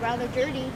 Rather dirty.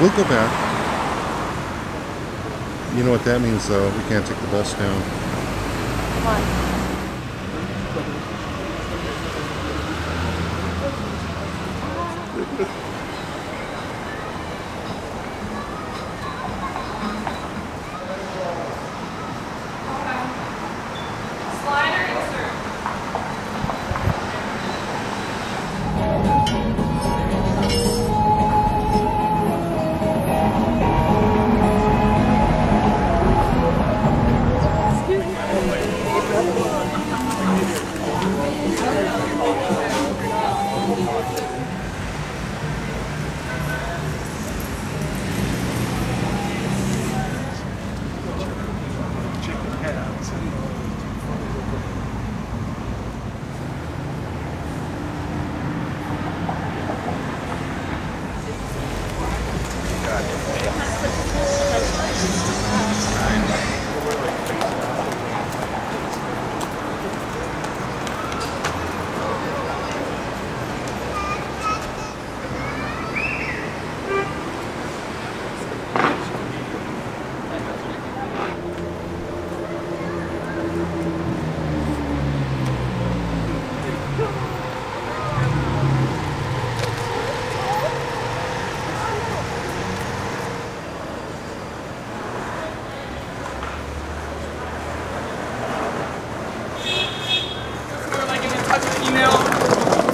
We'll go back. You know what that means, though. We can't take the bus down. Why? Okay. Slider insert.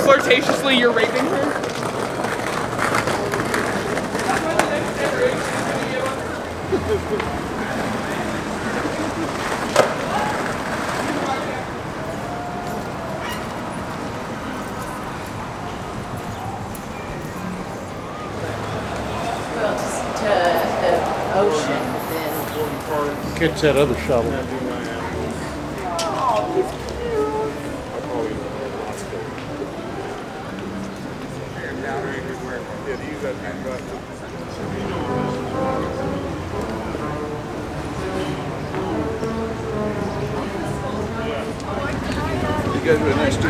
Flirtatiously, you're raping her? That's why the next generation is going to give up. Well, just to the ocean, then. Catch that other shovel. Oh, he's You guys were nice too.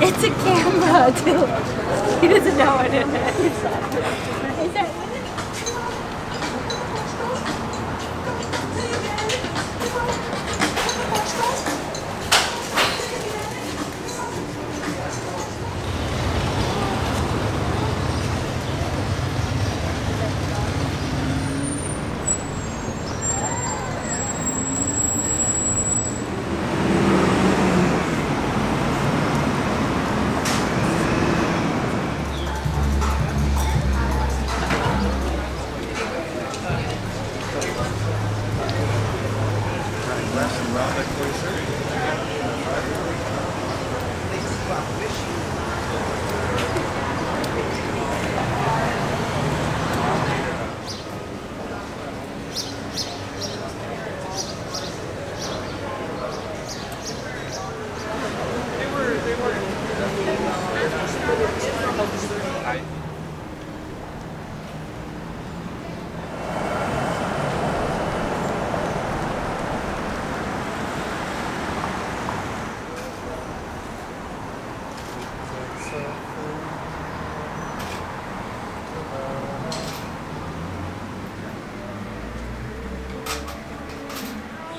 It's a camera, too. He doesn't know what it is. Is that what it